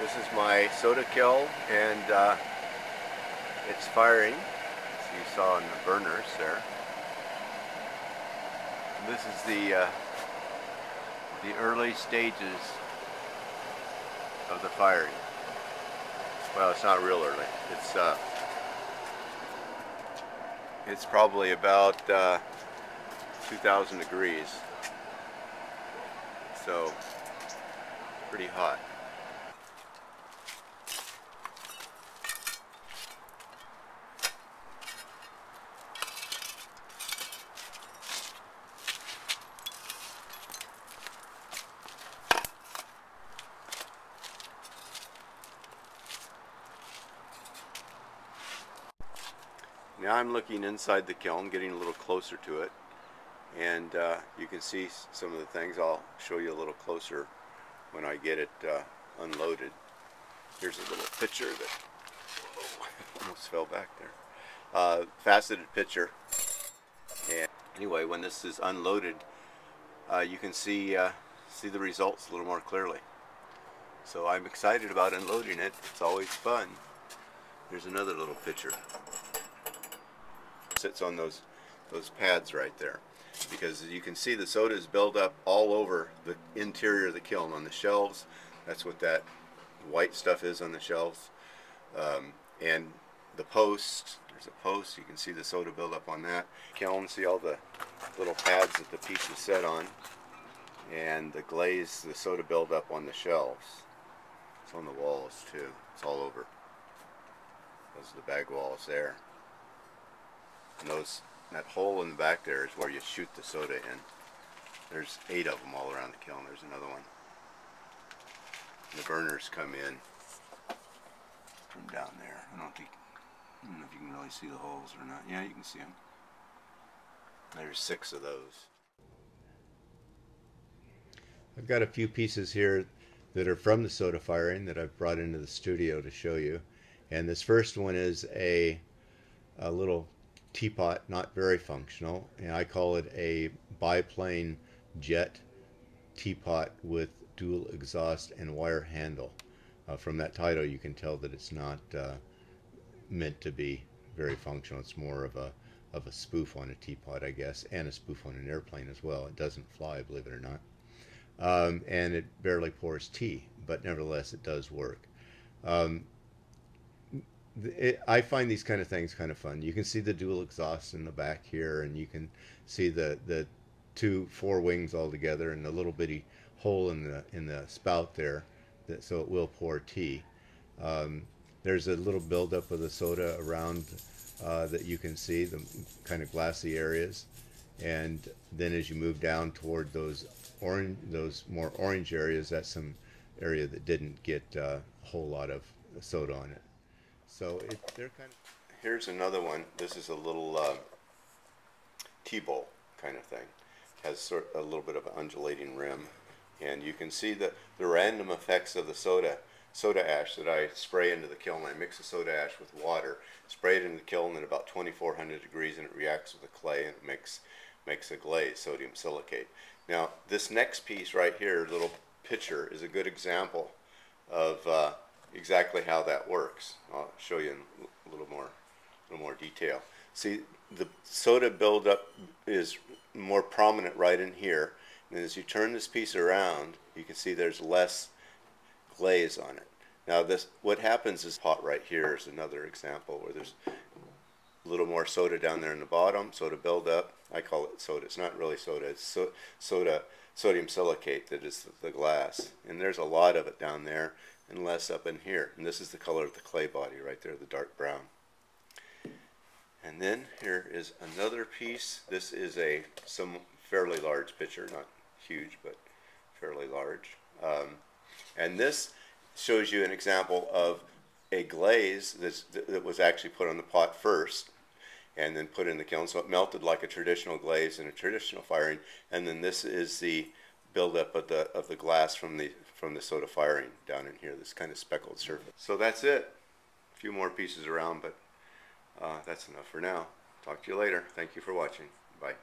This is my soda kiln, and it's firing, as you saw in the burners there. This is the early stages of the firing. Well, it's not real early. It's probably about 2,000 degrees, so pretty hot. Now I'm looking inside the kiln, getting a little closer to it, and you can see some of the things. I'll show you a little closer when I get it unloaded. Here's a little pitcher that almost fell back there. Faceted pitcher. And anyway, when this is unloaded, you can see the results a little more clearly. So I'm excited about unloading it. It's always fun. Here's another little pitcher. Sits on those pads right there, because you can see the sodas build up all over the interior of the kiln on the shelves. That's what that white stuff is on the shelves, and the post. There's a post. You can see the soda build up on that kiln. See all the little pads that the piece is set on, and the glaze, the soda build up on the shelves. It's on the walls too. It's all over. Those are the bag walls there. And that hole in the back there is where you shoot the soda in. There's 8 of them all around the kiln. There's another one. The burners come in from down there. I don't know if you can really see the holes or not. Yeah, you can see them. There's 6 of those. I've got a few pieces here that are from the soda firing that I've brought into the studio to show you. And this first one is a little teapot, not very functional, and I call it a biplane jet teapot with dual exhaust and wire handle. From that title you can tell that it's not meant to be very functional. It's more of a spoof on a teapot, I guess, and a spoof on an airplane as well. It doesn't fly, believe it or not, and it barely pours tea, but nevertheless it does work. I find these kind of things kind of fun. You can see the dual exhaust in the back here, and you can see the 4 wings all together, and the little bitty hole in the spout there, that so it will pour tea. There's a little buildup of the soda around that you can see, the kind of glassy areas, and then as you move down toward those more orange areas, that's some area that didn't get a whole lot of soda on it. So they're kind of... Here's another one. This is a little tea bowl kind of thing. It has a little bit of an undulating rim, and you can see the random effects of the soda ash that I spray into the kiln. I mix the soda ash with water, spray it in the kiln at about 2,400 degrees, and it reacts with the clay and it makes a glaze, sodium silicate. Now this next piece right here, little pitcher, is a good example of exactly how that works. I'll show you in a little more detail. See, the soda buildup is more prominent right in here, and as you turn this piece around, you can see there's less glaze on it. Now this, what happens is, pot right here is another example where there's a little more soda down there in the bottom, soda buildup. I call it soda. It's not really soda. It's sodium silicate that is the glass, and there's a lot of it down there, and less up in here. And this is the color of the clay body right there, the dark brown. And then here is another piece. This is some fairly large pitcher, not huge, but fairly large. And this shows you an example of a glaze that was actually put on the pot first and then put in the kiln. So it melted like a traditional glaze in a traditional firing. And then this is the buildup of the glass from the soda firing down in here, this kind of speckled surface. So that's it. A few more pieces around, but that's enough for now. Talk to you later. Thank you for watching. Bye.